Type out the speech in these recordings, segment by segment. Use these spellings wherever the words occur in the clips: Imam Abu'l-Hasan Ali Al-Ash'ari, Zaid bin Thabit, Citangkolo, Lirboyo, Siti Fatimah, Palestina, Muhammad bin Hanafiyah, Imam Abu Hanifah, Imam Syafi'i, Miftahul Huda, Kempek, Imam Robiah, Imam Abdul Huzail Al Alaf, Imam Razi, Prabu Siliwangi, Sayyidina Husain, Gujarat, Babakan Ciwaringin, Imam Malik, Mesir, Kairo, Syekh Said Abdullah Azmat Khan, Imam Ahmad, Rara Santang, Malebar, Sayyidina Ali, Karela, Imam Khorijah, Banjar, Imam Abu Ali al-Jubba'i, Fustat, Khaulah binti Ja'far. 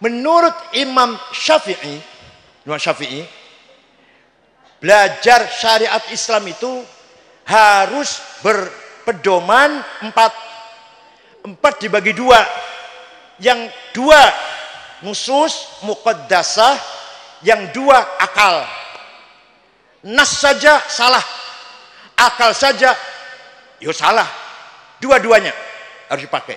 Menurut Imam Syafi'i, belajar syariat Islam itu harus berpedoman empat dibagi dua. Yang dua nusus muqaddasah, yang dua akal. Nas saja salah, akal saja yo salah. Dua-duanya harus dipakai.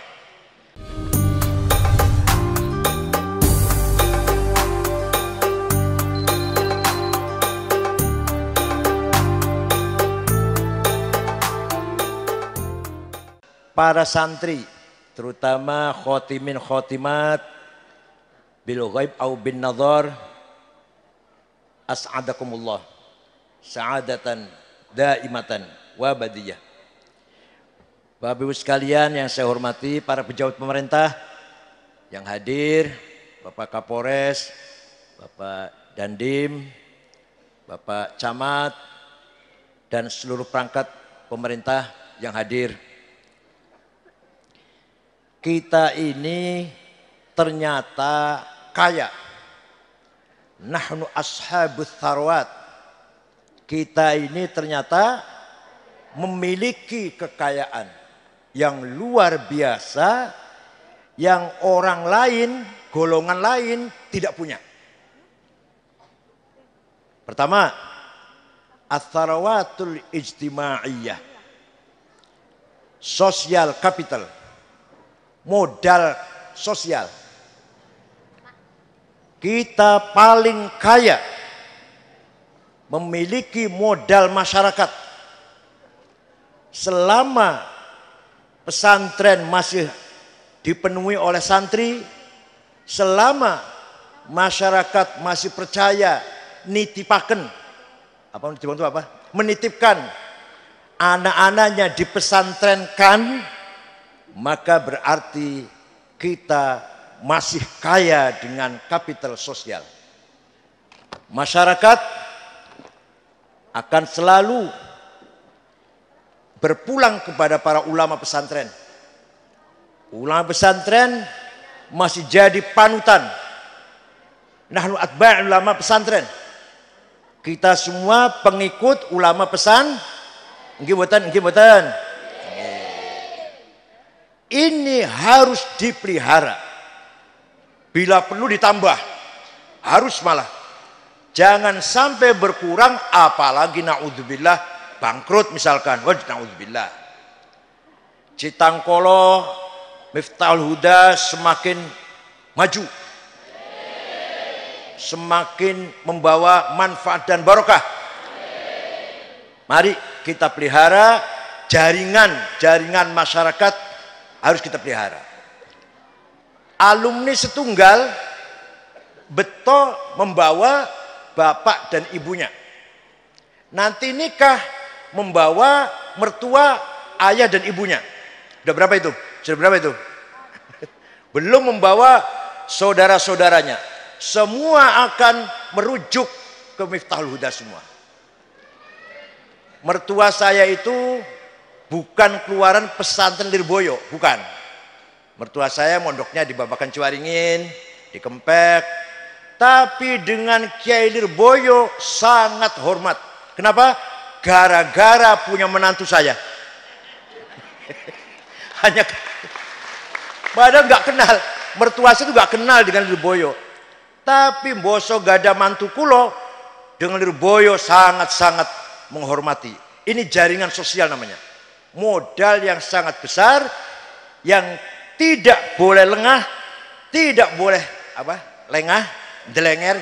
Para santri, terutama khotimin khotimat bil ghaib au bin nadhar, as'adakumullah sa'adatan daimatan wa badiyah. Bapak Ibu sekalian yang saya hormati, para pejabat pemerintah yang hadir, Bapak Kapolres, Bapak Dandim, Bapak Camat, dan seluruh perangkat pemerintah yang hadir. Kita ini ternyata kaya. Nahnu ashabut tharwat. Kita ini ternyata memiliki kekayaan yang luar biasa, yang orang lain, golongan lain tidak punya. Pertama, atharwatul ijtimaiyah, social capital, modal sosial. Kita paling kaya memiliki modal masyarakat. Selama pesantren masih dipenuhi oleh santri, selama masyarakat masih percaya nitipaken, apa nitipaken itu apa? Menitipkan anak-anaknya dipesantrenkan, maka berarti kita masih kaya dengan kapital sosial. Masyarakat akan selalu berpulang kepada para ulama pesantren. Ulama pesantren masih jadi panutan. Nahnu atba' ulama pesantren. Kita semua pengikut ulama pesan. Nggih mboten, nggih mboten. Ini harus dipelihara. Bila perlu ditambah. Harus malah. Jangan sampai berkurang, apalagi na'udzubillah bangkrut misalkan. Wah, na'udzubillah. Citangkolo, Miftahul Huda semakin maju. Semakin membawa manfaat dan barokah. Mari kita pelihara jaringan masyarakat. Harus kita pelihara. Alumni Setunggal beto membawa bapak dan ibunya. Nanti nikah membawa mertua, ayah dan ibunya. Sudah berapa itu? Sudah berapa itu? Belum membawa saudara-saudaranya. Semua akan merujuk ke Miftahul Huda semua. Mertua saya itu bukan keluaran pesantren Lirboyo, bukan. Mertua saya mondoknya di Babakan Ciwaringin, di Kempek. Tapi dengan Kiai Lirboyo sangat hormat. Kenapa? Gara-gara punya menantu saya. Hanya padahal nggak kenal. Mertua saya itu nggak kenal dengan Lirboyo. Tapi boso gada mantu kulo dengan Lirboyo sangat-sangat menghormati. Ini jaringan sosial namanya. Modal yang sangat besar, yang tidak boleh lengah, tidak boleh apa? Lengah, delenger,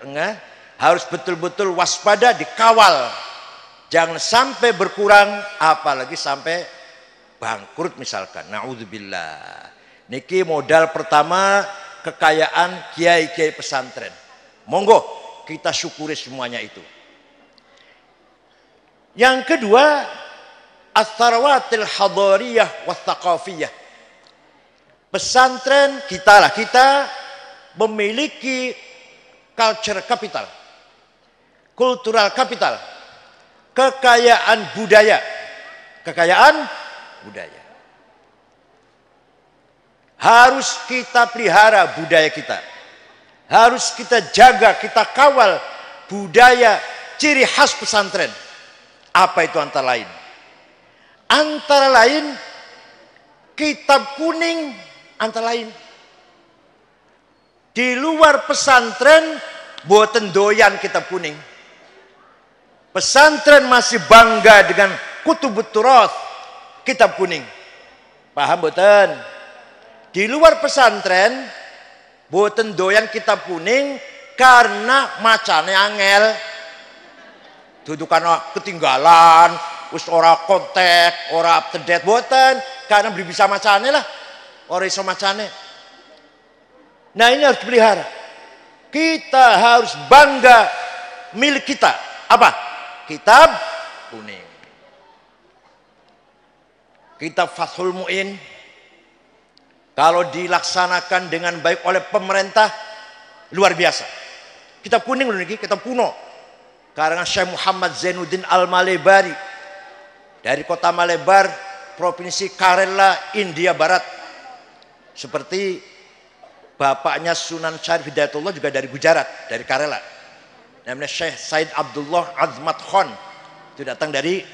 lengah. Harus betul-betul waspada, dikawal. Jangan sampai berkurang, apalagi sampai bangkrut misalkan. Naudzubillah. Niki modal pertama kekayaan kiai-kiai pesantren. Monggo kita syukuri semuanya itu. Yang kedua, Atharwatil hadariyah wa thaqafiyah. Pesantren kita memiliki culture capital, cultural capital, kekayaan budaya. Harus kita pelihara budaya kita. Harus kita jaga, kita kawal budaya ciri khas pesantren. Apa itu antara lain? Antara lain kitab kuning, antara lain. Di luar pesantren boten doyan kitab kuning. Pesantren masih bangga dengan kutubut turath, kitab kuning. Paham boten? Di luar pesantren boten doyan kitab kuning karena macane angel. Dudukana ketinggalan, wis ora kontak, ora up to date boten, karena beli bisa macane lah. Ora iso macane. Nah, ini harus dipelihara. Kita harus bangga milik kita. Apa? Kitab kuning. Kitab Fathul Mu'in kalau dilaksanakan dengan baik oleh pemerintah, luar biasa. Kitab kuning loh ini, kitab kuno. Karangan Syekh Muhammad Zainuddin Al Malibari. Dari kota Malebar, provinsi Karela, India Barat. Seperti bapaknya Sunan Syarif Hidayatullah juga dari Gujarat, dari Karela. Namanya Syekh Said Abdullah Azmat Khan. Itu datang dari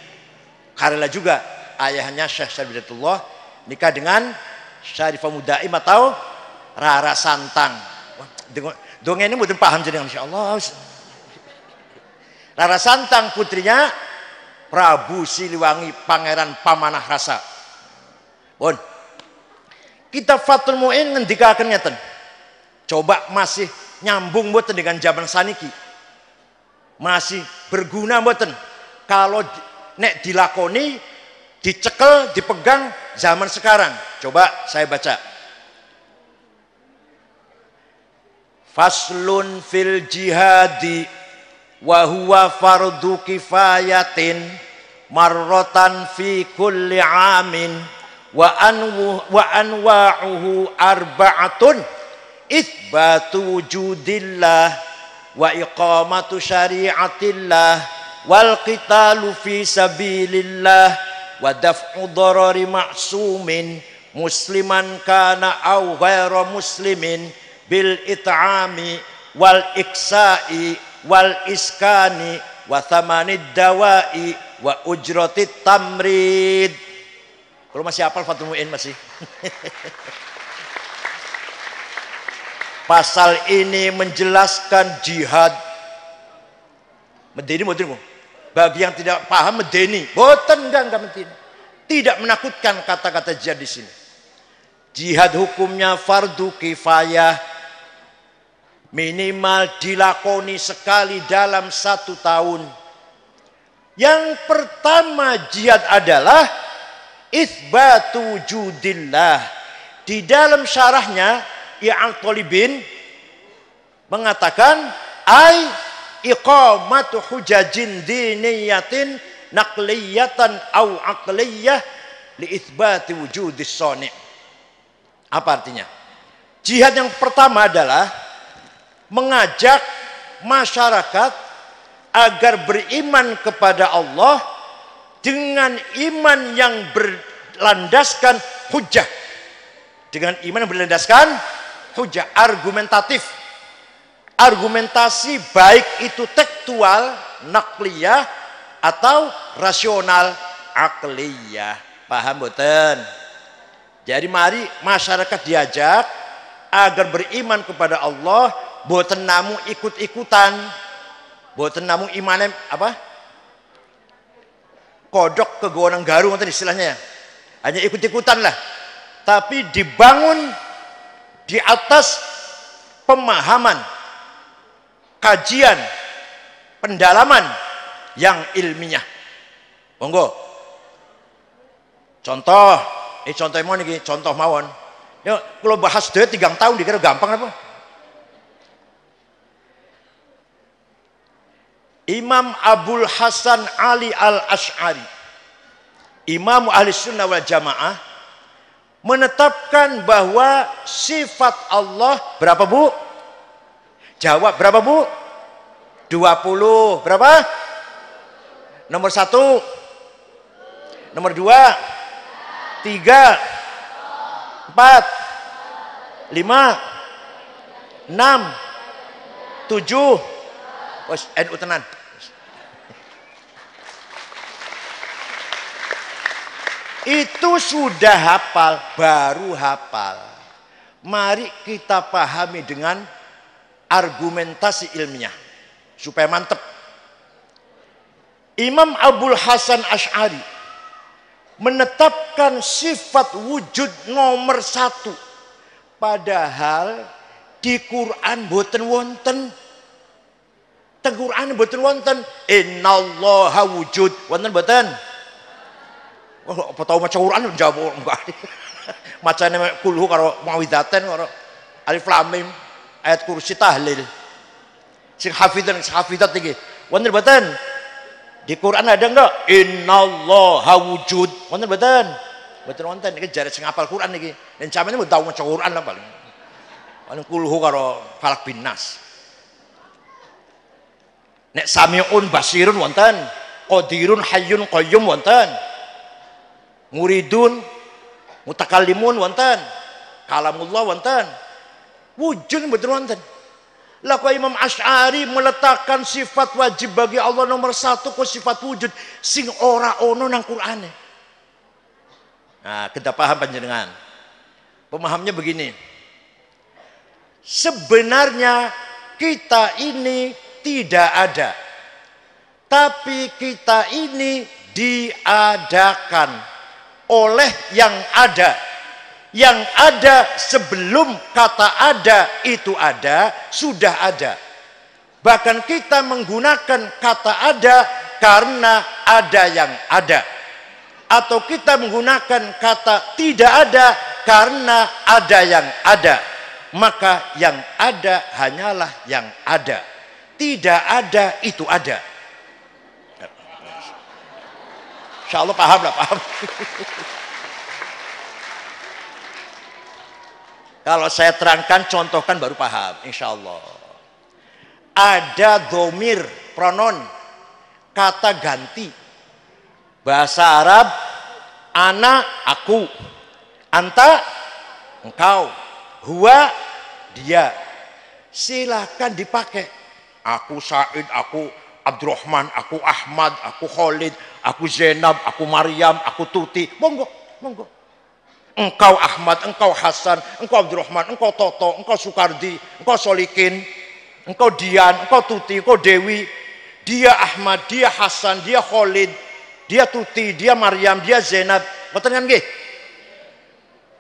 Karela juga. Ayahnya Syekh Syarif Hidayatullah nikah dengan Syarifah Mudaim atau Rara Santang. Dongeng ini mungkin paham jadi Insya Allah. Rara Santang putrinya Prabu Siliwangi, Pangeran Pamanah Rasa. Bon, kita Fathul Mu'in ngendikaken ngeten. Coba masih nyambung mboten dengan zaman saniki. Masih berguna mboten. Kalau nek dilakoni, dicekel, dipegang zaman sekarang. Coba saya baca. Faslun fil jihadi wa huwa fardu kifayatin marratan fi kulli amin wa anwa'uhu arba'atun itsbatu wujudillah wa iqamatu syari'atillah wal qitalu fi sabilillah wa daf'u dharari ma'sumin musliman kana aw ghairu muslimin bil it'ami wal iksa'i wal iskani wa thamanid dawa'i wa ujratit tamrid. Kalau masih hafal Fathul Mu'in masih. Pasal ini menjelaskan jihad. Medeni model Bu. Bagi yang tidak paham medeni, boten enggak medeni. Tidak menakutkan kata-kata jihad di sini. Jihad hukumnya fardu kifayah, minimal dilakoni sekali dalam 1 tahun. Yang pertama jihad adalah itsbatu wujudillah. Di dalam syarahnya I'al Thalibin mengatakan ai iqamatu hujajin diniyatin naqliyatan au aqliyah liitsbati wujudis sani'. Apa artinya? Jihad yang pertama adalah mengajak masyarakat agar beriman kepada Allah dengan iman yang berlandaskan hujah. Dengan iman yang berlandaskan hujah argumentatif. Argumentasi baik itu tekstual, nakliyah, atau rasional, akliyah. Paham boten? Jadi mari masyarakat diajak agar beriman kepada Allah, boten namu ikut-ikutan, boten namu imannya apa? Kodok ke gonang garung tadi istilahnya. Hanya ikut-ikutan lah. Tapi dibangun di atas pemahaman, kajian, pendalaman yang ilmiah. Monggo. Contoh, ini contoh mawon iki, contoh mawon. Yo kula bahas dhewe 3 tahun dikira gampang apa? Imam Abu'l-Hasan Ali Al-Ash'ari, Imam Ahli Sunnah wal Jamaah, menetapkan bahwa sifat Allah berapa, Bu? Jawab berapa, Bu? 20. Berapa? Nomor 1. Nomor 2. 3. 4. 5, 6, 7. Wes NU tenan. Itu sudah hafal, baru hafal. Mari kita pahami dengan argumentasi ilmiah supaya mantep. Imam Abu'l-Hasan Ash'ari menetapkan sifat wujud nomor 1, padahal di Quran boten wonten. Teng Quran boten wonten innallaha wujud, wonten boten. Oh, apa tahu maca Quran njawab enggak. Macane kulhu karo mawidaten karo alif lam mim ayat kursi tahlil. Sing hafidhan sing hafidat iki. Wonten boten? Di Quran ada enggak innallaha wujud? Wonten boten? Boten wonten iki jare sing hafal Quran iki. Nek sampeyan mung tahu maca Quran lah paling. Paling kulhu karo falak binas. Nek sami'un basirun wonten, qadirun hayyun qayyum wonten. Muridun mutakallimun wonten, kalamullah wonten, wujud betul wonten. Lah kok Imam Asy'ari meletakkan sifat wajib bagi Allah nomor 1 kok sifat wujud sing ora ono nang Qur'ane. Nah, kita paham panjenengan. Pemahamnya begini. Sebenarnya kita ini tidak ada. Tapi kita ini diadakan oleh yang ada. Yang ada sebelum kata ada itu ada, sudah ada. Bahkan kita menggunakan kata ada karena ada yang ada. Atau kita menggunakan kata tidak ada karena ada yang ada. Maka yang ada hanyalah yang ada. Tidak ada itu ada. Insya Allah paham lah, paham. Kalau saya terangkan, contohkan baru paham, insya Allah. Ada domir, pronon, kata ganti. Bahasa Arab, ana, aku. Anta, engkau. Hua, dia. Silahkan dipakai. Aku Said, aku Abdurrahman, aku Ahmad, aku Khalid, aku Zainab, aku Maryam, aku Tuti. Monggo, monggo. Engkau Ahmad, engkau Hasan, engkau Abdurrahman, engkau Toto, engkau Sukardi, engkau Solikin, engkau Dian, engkau Tuti, engkau Dewi. Dia Ahmad, dia Hasan, dia Khalid, dia Tuti, dia Maryam, dia Zainab. Mboten kan nggih?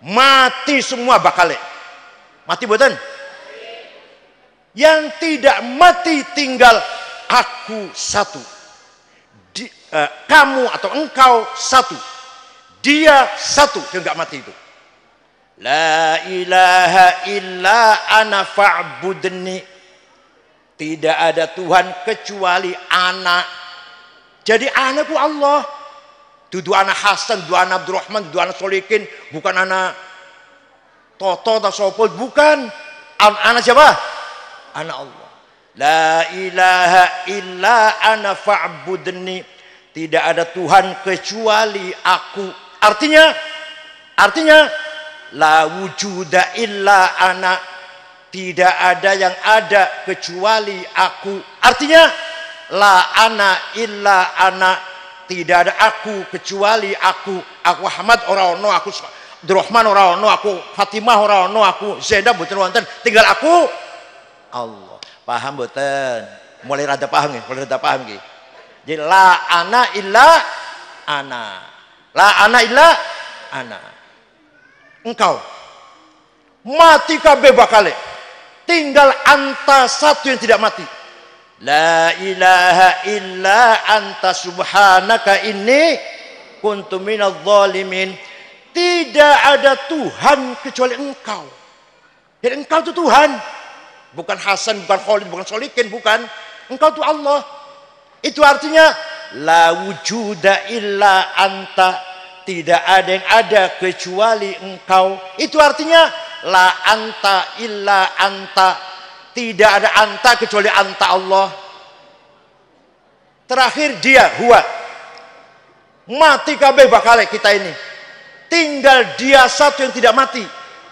Mati semua bakale. Mati mboten? Yang tidak mati tinggal aku satu. Kamu atau engkau satu, dia satu, dia nggak mati itu. La ilaha illa ana fa'budni, tidak ada Tuhan kecuali ana. Jadi anakku Allah, dudu anak Hasan, dudu anak Abdurrahman, dudu anak Solikin, bukan anak Toto atau Sopol, bukan anak siapa? Anak Allah. La ilaha illa ana fa'budni. Tidak ada Tuhan kecuali aku. Artinya la wujuda illa ana, tidak ada yang ada kecuali aku. Artinya la ana illa ana, tidak ada aku kecuali aku. Aku Ahmad ora ono, aku Abdurrahman ora ono, aku Fatimah ora ono, aku Zainab mboten wonten, tinggal aku Allah. Paham mboten? Mulai rada paham nggih, mulai rada paham nggih. Jadi la ana illa ana. La ana illa ana. Engkau. Mati kabeh bakale. Tinggal anta satu yang tidak mati. La ilaha illa anta subhanaka inni kuntu minadz zalimin. Tidak ada Tuhan kecuali engkau. Jadi engkau itu Tuhan. Bukan Hasan, bukan Khalid, bukan Solikin, bukan. Engkau itu Allah. Itu artinya la wujuda illa anta, tidak ada yang ada kecuali engkau. Itu artinya la anta illa anta, tidak ada anta kecuali anta Allah. Terakhir dia huwa. Mati kabeh bakale kita ini. Tinggal dia satu yang tidak mati.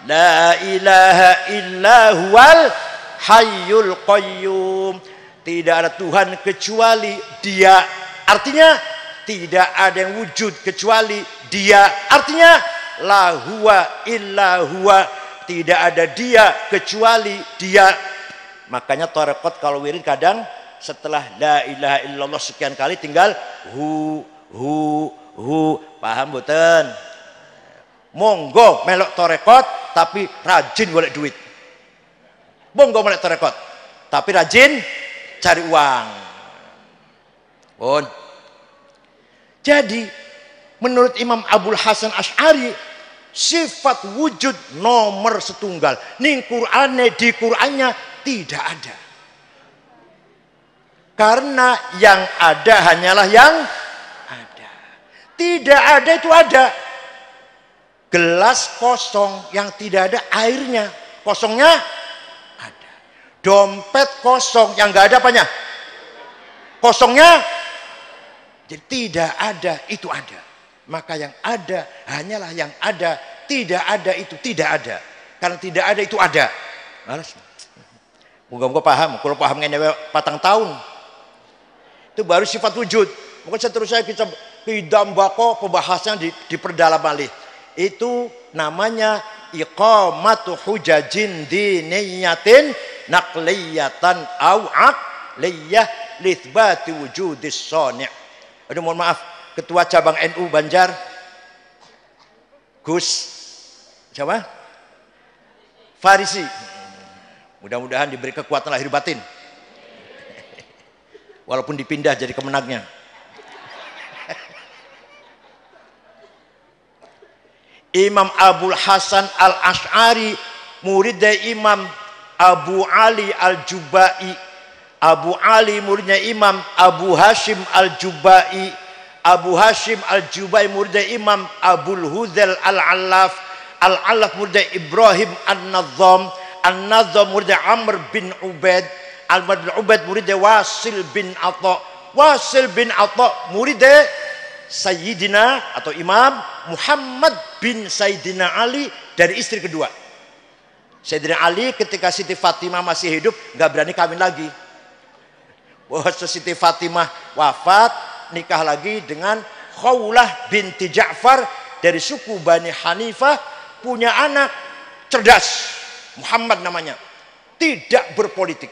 La ilaha illa huwal hayyul qayyum. Tidak ada Tuhan kecuali Dia. Artinya tidak ada yang wujud kecuali Dia. Artinya la huwa illa huwa. Tidak ada Dia kecuali Dia. Makanya tarekat kalau wirid kadang setelah la ilaha illallah sekian kali tinggal hu hu hu. Paham boten? Monggo melok tarekat tapi rajin golek duit. Monggo melok tarekat tapi rajin cari uang. Bon. Jadi menurut Imam Abu'l-Hasan Ash'ari sifat wujud nomor setunggal. Ning Qur'ane di Qur'annya tidak ada. Karena yang ada hanyalah yang ada. Tidak ada itu ada. Gelas kosong yang tidak ada airnya. Kosongnya ada. Dompet kosong yang nggak ada apanya. Kosongnya. Jadi tidak ada itu ada. Maka yang ada hanyalah yang ada. Tidak ada itu tidak ada. Karena tidak ada itu ada. Malas. Moga-moga paham. Kalau paham ngewe patang tahun, itu baru sifat wujud. Mungkin seterusnya kita hidam bako pembahasan diperdalam lagi. Itu namanya iqamatu hujajin diniyatin naqliyatan au aqliyah litsbati wujudis shani'. Aduh mohon maaf, ketua cabang NU Banjar Gus siapa? Farisi. Mudah-mudahan diberi kekuatan lahir batin. Walaupun dipindah jadi kemenangnya. Imam Abu'l-Hasan Al-Ash'ari murid dari Imam Abu Ali al-Jubba'i. Abu Ali muridnya Imam Abu Hashim al-Jubba'i. Abu Hashim al-Jubba'i murid dari Imam Abdul Huzail Al Alaf. Al Alaf murid dari Ibrahim Al Nazzam. Al Nazzam murid Amr bin Ubaid. Al Ubaid murid Wasil bin Ata. Wasil bin Ata murid Sayyidina atau Imam Muhammad bin Sayyidina Ali dari istri kedua. Sayyidina Ali ketika Siti Fatimah masih hidup nggak berani kawin lagi. Waktu Siti Fatimah wafat nikah lagi dengan Khaulah binti Ja'far dari suku Bani Hanifah, punya anak cerdas Muhammad namanya, tidak berpolitik.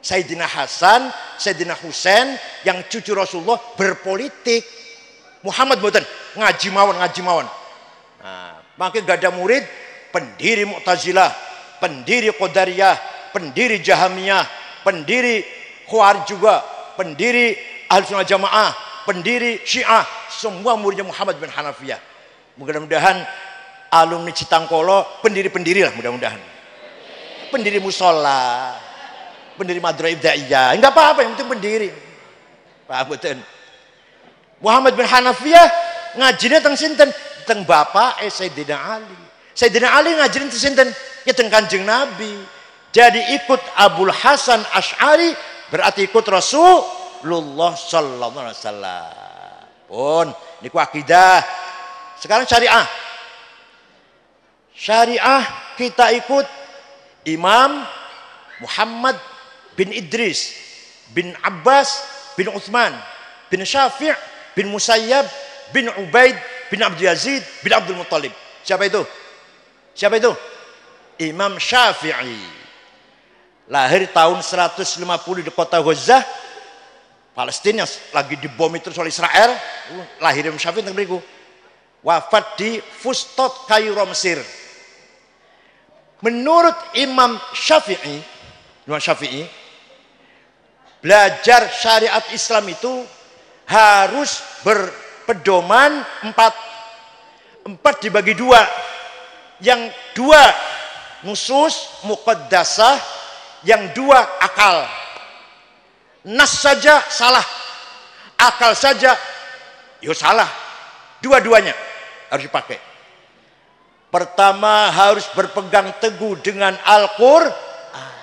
Sayyidina Hasan, Sayyidina Husain yang cucu Rasulullah berpolitik. Muhammad boten ngaji mawon, ngaji mawon. Nah, makanya gak ada murid pendiri Mu'tazilah, pendiri Qadariyah, pendiri Jahamiyah, pendiri Khawarij juga, pendiri Ahlussunnah Jamaah, pendiri Syiah, semua muridnya Muhammad bin Hanafiyah. Mudah-mudahan alumni Citangkolo pendiri-pendiri lah mudah-mudahan. Pendiri musola, pendiri madrasah ibtidaiyah, enggak apa-apa yang penting pendiri. Pak boten. Muhammad bin Hanafiyah ngajine teng sinten? Teng bapak Sayyidina Ali. Sayyidina Ali ngajine teng sinten? Ya teng Kanjeng Nabi. Jadi ikut Abu'l-Hasan Ash'ari berarti ikut Rasulullah sallallahu alaihi wasallam. Pun niku akidah. Sekarang syariah. Syariah kita ikut Imam Muhammad bin Idris bin Abbas bin Utsman bin Syafi' bin Musayyab bin Ubaid bin Abdul Yazid bin Abdul Muttalib. Siapa itu? Siapa itu? Imam Syafi'i. Lahir tahun 150 di kota Gaza, Palestina yang lagi dibom itu oleh Israel. Lahir Imam Syafi'i tengeriku. Wafat di Fustat Kairo Mesir. Menurut Imam Syafi'i belajar syariat Islam itu harus berpedoman empat dibagi dua, yang dua nusus muqaddasah, yang dua akal. Nas saja salah, akal saja yo salah, dua-duanya harus dipakai. Pertama harus berpegang teguh dengan Al-Qur'an.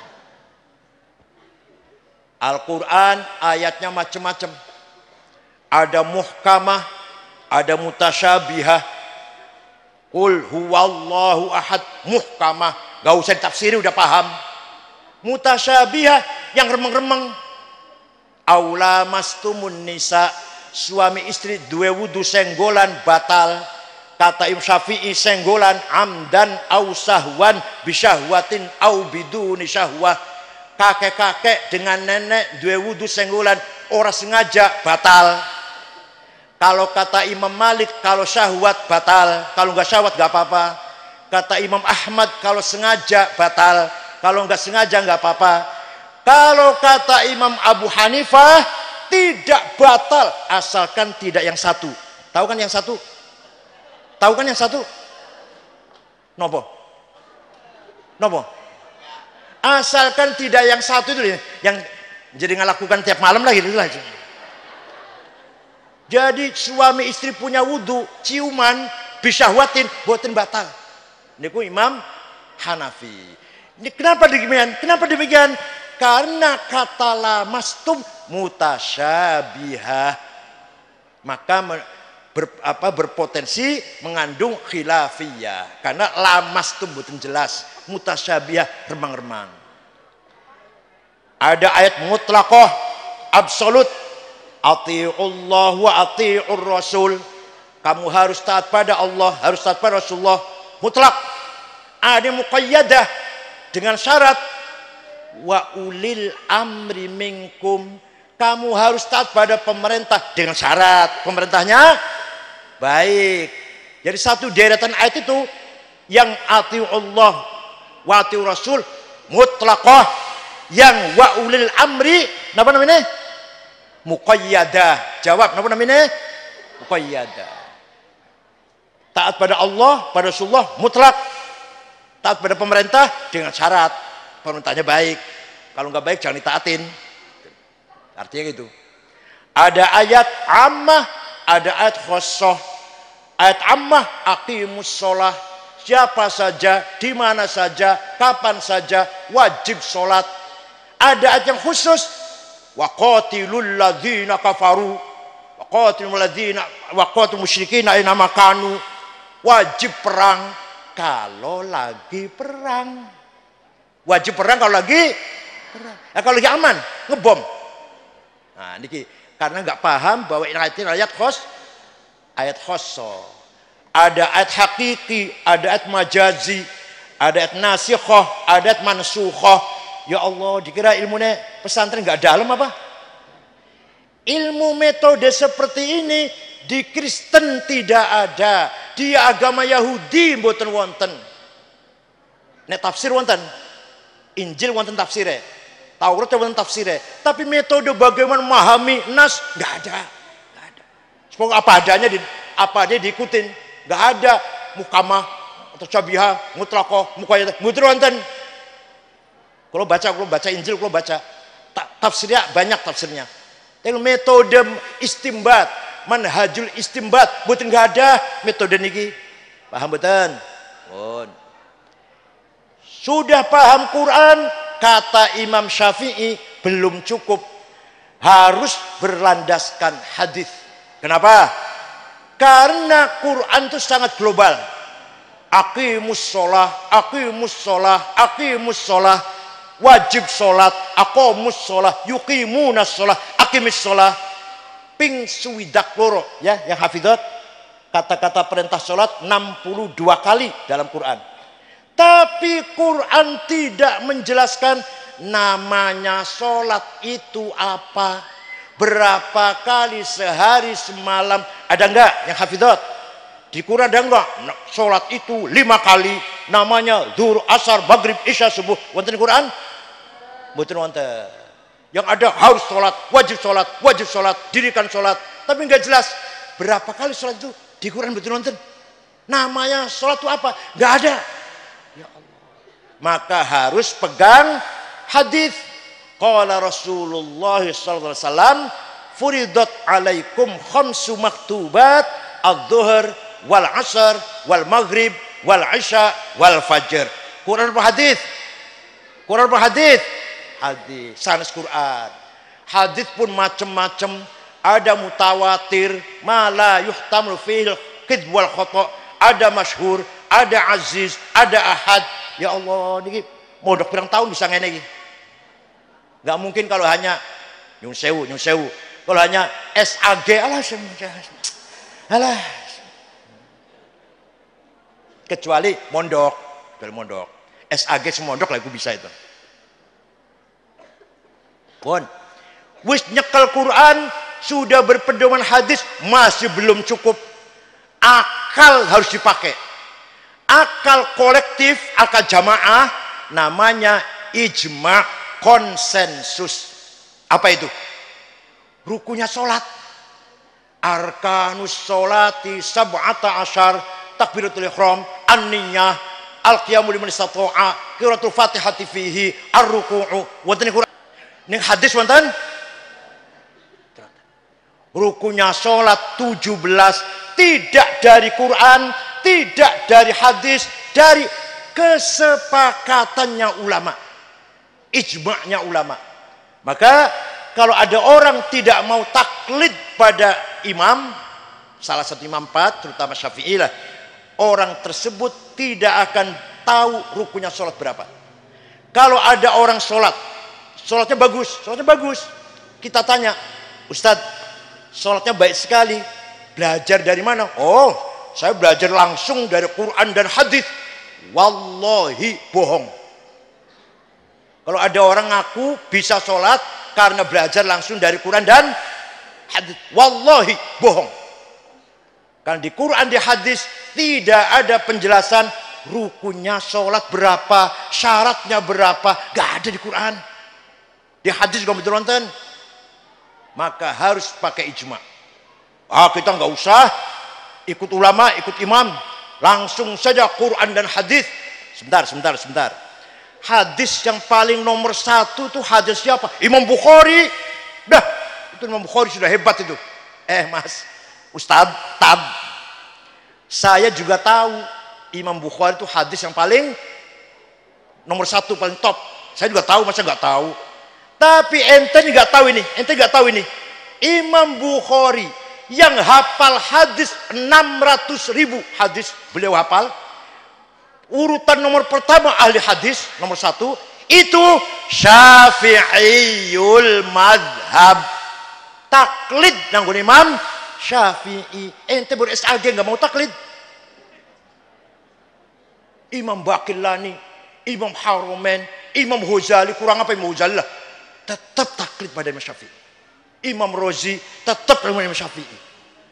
Al-Qur'an ayatnya macam-macam. Ada muhkamah, ada mutasyabihah. Qul huwallahu ahad muhkamah, gak usah ditafsiri udah paham. Mutasyabihah, yang remeng-remeng. Aula mastumun nisa, suami istri dua wudu senggolan batal. Kata Imam Syafi'i, senggolan amdan au sahwan bisyahwatin au biduni syahwah. Kakek-kakek dengan nenek dua wudu senggolan orang sengaja batal. Kalau kata Imam Malik, kalau syahwat batal, kalau nggak syahwat nggak apa-apa. Kata Imam Ahmad, kalau sengaja batal, kalau nggak sengaja nggak apa-apa. Kalau kata Imam Abu Hanifah, tidak batal asalkan tidak yang satu. Tahu kan yang satu? Tahu kan yang satu? Nopo? Nopo? Asalkan tidak yang satu itu yang jadi ngelakukan tiap malam lah gitu lah. Jadi suami istri punya wudu, ciuman, bisyahwatin, boten batal. Niku Imam Hanafi. Ini kenapa demikian? Kenapa demikian? Karena kata lamastum mutasyabihah. Maka berpotensi mengandung khilafiyah. Karena lamastum boten jelas, mutasyabihah remang-remang. Ada ayat mutlaqoh, absolut. Ati'ullah wa ati'ur rasul, kamu harus taat pada Allah, harus taat pada Rasulullah, mutlak. Ada muqayyadah dengan syarat, wa ulil amri minkum, kamu harus taat pada pemerintah dengan syarat pemerintahnya baik. Jadi satu deretan ayat itu yang ati'ullah wa ati'ur rasul mutlaqah, yang wa ulil amri apa namanya? Muqayyadah. Jawab apa namanya? Muqayyadah. Taat pada Allah, pada Rasulullah mutlak. Taat pada pemerintah dengan syarat pemerintahnya baik. Kalau nggak baik jangan ditaatin. Artinya gitu. Ada ayat ammah, ada ayat khosoh. Ayat ammah aqimus sholah, siapa saja, di mana saja, kapan saja wajib sholat. Ada ayat yang khusus, waqatilul ladzina kafaru waqatilul ladzina waqatil musyrikin aina makanu, wajib perang kalau lagi perang. Wajib perang kalau lagi perang. Kalau lagi aman ngebom. Nah, niki karena nggak paham bahwa ini ayat khos, ayat khosso. Ada ayat hakiki, ada ayat majazi, ada ayat nasikhoh, ada ayat mansukhoh. Ya Allah, dikira ilmunya pesantren nggak dalam apa? Ilmu metode seperti ini di Kristen tidak ada, di agama Yahudi mboten wonten. Nek tafsir wonten, Injil wonten tafsire, Taurat wonten tafsire, tapi metode bagaimana memahami nas nggak ada, nggak ada. Semoga apa adanya diikutin, nggak ada mukamah atau cabihah, mutlakoh, mukayat, mutro wonten. Kalau baca Injil, kalau baca tafsirnya banyak tafsirnya. Tapi metode istimbat, manhajul istimbat, mboten nggak ada metode niki. Paham mboten? Bon. Sudah paham Quran, kata Imam Syafi'i belum cukup, harus berlandaskan hadis. Kenapa? Karena Quran itu sangat global. Aqimus sholah, aqimus sholah, aqimus sholah. Wajib sholat, aqomus sholat, yuqimunas sholat, aqimis sholat. Ping suwidak loro ya, yang hafidhat, kata-kata perintah sholat 62 kali dalam Quran. Tapi Quran tidak menjelaskan namanya sholat itu apa, berapa kali sehari semalam, ada enggak yang hafidhat? Di Quran ada enggak? Sholat itu 5 kali, namanya zuhur, asar, maghrib, isya, subuh. Wonten Quran? Mboten wonten. Yang ada harus sholat, wajib sholat, wajib sholat, dirikan sholat. Tapi enggak jelas berapa kali sholat itu di Quran, mboten wonten. Namanya sholat itu apa? Enggak ada. Ya Allah. Maka harus pegang hadis. Qala Rasulullah sallallahu alaihi wasallam, furidat alaikum khamsu maktubat, adzuhur wal asar wal maghrib wal isya wal fajr. Quran apa hadis? Quran apa hadis? Hadis, sanes Quran. Hadis pun macam-macam, ada mutawatir, ma la yuhtamu fil qidh wal khata', ada masyhur, ada aziz, ada ahad. Ya Allah, niki modok pirang tahun bisa ngene iki. Enggak mungkin kalau hanya nyun sewu, kalau hanya SAG alah semuanya. Alah. Kecuali mondok, SAG semondok lah aku bisa itu. Pun wis nyekel Quran, sudah berpedoman hadis, masih belum cukup. Akal harus dipakai. Akal kolektif, akal jamaah, namanya ijma, konsensus. Apa itu? Rukunya sholat. Arkanus sholati sab'ata asyar, takbiratul ihram, an-niyah, al-qiyamul liman istata'a, qiraatul fatihati fihi, ar-ruku'u, wonten Quran. Ning hadis wonten? Rukunya sholat 17, tidak dari Quran, tidak dari hadis, dari kesepakatannya ulama, ijma'nya ulama. Maka kalau ada orang tidak mau taklid pada imam, salah satu imam empat, terutama Syafi'i lah, orang tersebut tidak akan tahu rukunya sholat berapa. Kalau ada orang sholat, sholatnya bagus, kita tanya, Ustadz, sholatnya baik sekali, belajar dari mana? Oh, saya belajar langsung dari Quran dan hadis. Wallahi bohong. Kalau ada orang ngaku bisa sholat karena belajar langsung dari Quran dan hadis, wallahi bohong. Karena di Quran di hadis tidak ada penjelasan rukunnya sholat berapa, syaratnya berapa, gak ada di Quran. Di hadis juga betul nonton. Maka harus pakai ijma. Ah, kita nggak usah ikut ulama, ikut imam, langsung saja Quran dan hadis. Sebentar. Hadis yang paling nomor satu itu hadis siapa? Imam Bukhari. Dah, itu Imam Bukhari sudah hebat itu. Mas, Ustaz, saya juga tahu Imam Bukhari itu hadis yang paling nomor satu, paling top. Saya juga tahu, masa nggak tahu? Tapi ente nggak tahu ini. Imam Bukhari yang hafal hadis 600.000 hadis beliau hafal. Urutan nomor pertama ahli hadis nomor satu itu Syafi'iyul madhab. Taklid nanggung Imam Syafi'i. Ente ber SAG nggak mau taklid. Imam Bakilani, Imam Harumen, Imam Ghazali, kurang apa Imam Ghazali lah. Tetap taklid pada Imam Syafi'i. Imam Razi tetap pada Imam Syafi'i.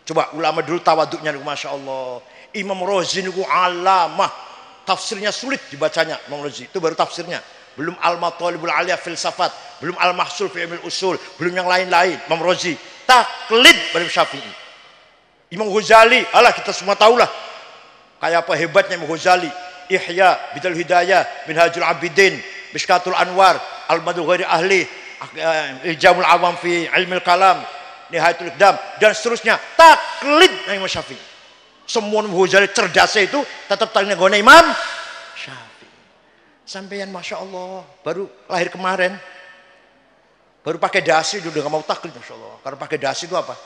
Coba ulama dulu tawaduknya, masya Allah. Imam Razi niku alamah, tafsirnya sulit dibacanya. Imam Razi itu baru tafsirnya, belum al-matalibul aliyah filsafat, belum al-mahsul fi ilmil usul, belum yang lain-lain. Imam Razi taklid pada Imam Syafi'i. Imam Ghazali, alah kita semua tahulah kayak apa hebatnya Imam Ghazali. Ihya Bidal Hidayah, Minhajul Abidin, Mishkatul Anwar, Al-Madul Ghairi Ahli, Iljamul Awam fi Ilmil Kalam, Nihayatul Iqdam, dan seterusnya. Taklid Imam Syafi'i. Semua Imam Ghazali cerdasnya itu tetap taklidnya gona Imam Syafi'i. Sampeyan masya Allah, baru lahir kemarin, baru pakai dasi udah gak mau taklid masya Allah. Karena pakai dasi itu apa?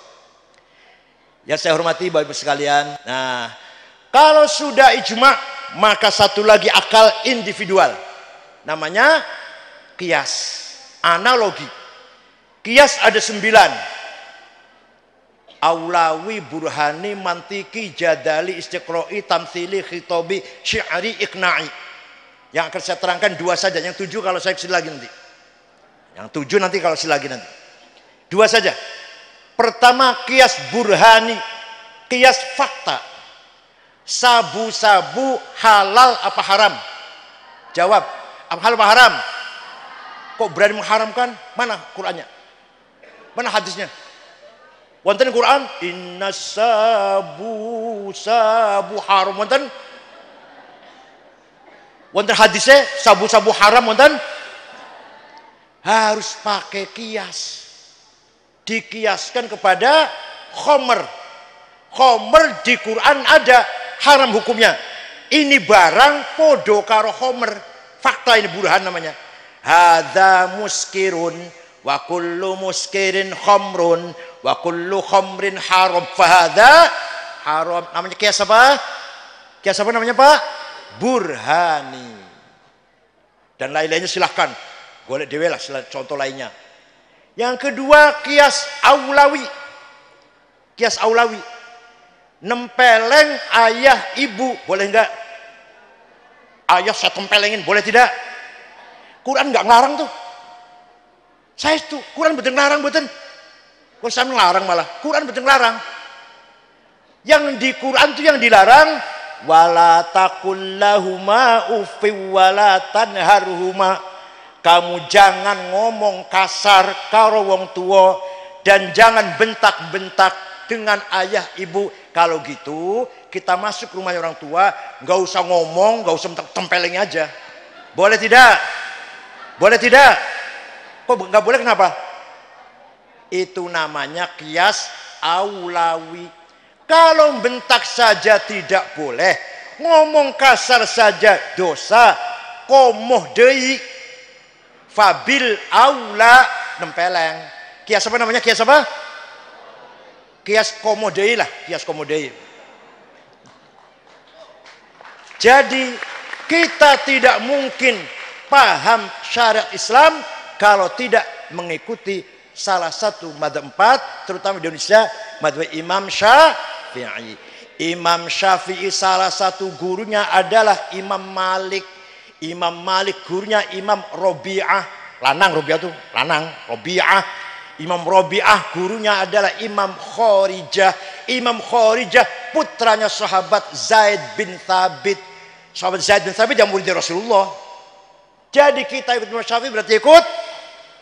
Ya saya hormati Bapak-Ibu sekalian. Nah, kalau sudah ijma, maka satu lagi akal individual. Namanya kias, analogi. Kias ada 9. Aulawi, burhani, mantiki, jadali, istiqroi, tamthili, khitobi, syi'ari, ikna'i. Yang akan saya terangkan 2 saja. Yang 7 kalau saya kesini lagi nanti. Dua saja. Pertama, kias burhani. Kias fakta. Sabu-sabu halal apa haram? Jawab, halal apa haram? Kok berani mengharamkan? Mana Qur'annya? Mana hadisnya? Wonten Qur'an? Inna sabu-sabu haram. Wonten hadisnya? Sabu-sabu haram wonten? Harus pakai kias. Dikiaskan kepada khomer. Khomer di Qur'an ada, haram hukumnya. Ini barang podo karo khomer. Fakta, ini burhan namanya. Hadza muskirun wa kullu muskirin khamrun wa kullu khamrin haram. Fa hadza haram. Namanya kias apa? Kiai siapa namanya Pak? Burhani. Dan lain-lainnya silahkan golek dhewe lah contoh lainnya. Yang kedua Kias Aulawi. Kias Aulawi nempeleng ayah ibu, boleh enggak? Ayah saya tempelengin, boleh tidak? Quran enggak ngelarang tuh. Saya itu Quran betul ngelarang betul. Quran saya ngelarang malah. Quran betul ngelarang. Yang di Quran tuh yang dilarang wala taqullahuma ufi wala tanharhuma. Kamu jangan ngomong kasar karo wong tua dan jangan bentak-bentak dengan ayah ibu. Kalau gitu kita masuk rumah orang tua, nggak usah ngomong, nggak usah tempeleng aja. Boleh tidak? Boleh tidak? Kok nggak boleh kenapa? Itu namanya Qiyas Aulawi. Kalau bentak saja tidak boleh, ngomong kasar saja dosa, komoh deui, fabil aula nempeleng. Kias apa namanya? Kias apa? Kias komoh deui lah, kias komoh deui. Jadi kita tidak mungkin paham syariat Islam kalau tidak mengikuti salah satu madzhab empat, terutama di Indonesia madzhab Imam Syafi'i. Imam Syafi'i salah satu gurunya adalah Imam Malik. Imam Malik gurunya Imam Robiah, lanang Robiah tuh, lanang Robiah. Imam Robiah gurunya adalah Imam Khorijah. Imam Khorijah putranya sahabat Zaid bin Thabit. Sahabat Zaid bin Thabit yang murid Rasulullah. Jadi kita ikut Imam Syafi'i berarti ikut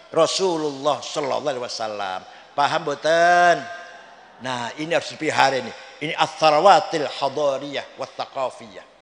Rasulullah Sallallahu Alaihi Wasallam. Paham boten? Nah, ini harus dipelihara ini. Ini atsarawatil hadariyah wa thaqafiyah.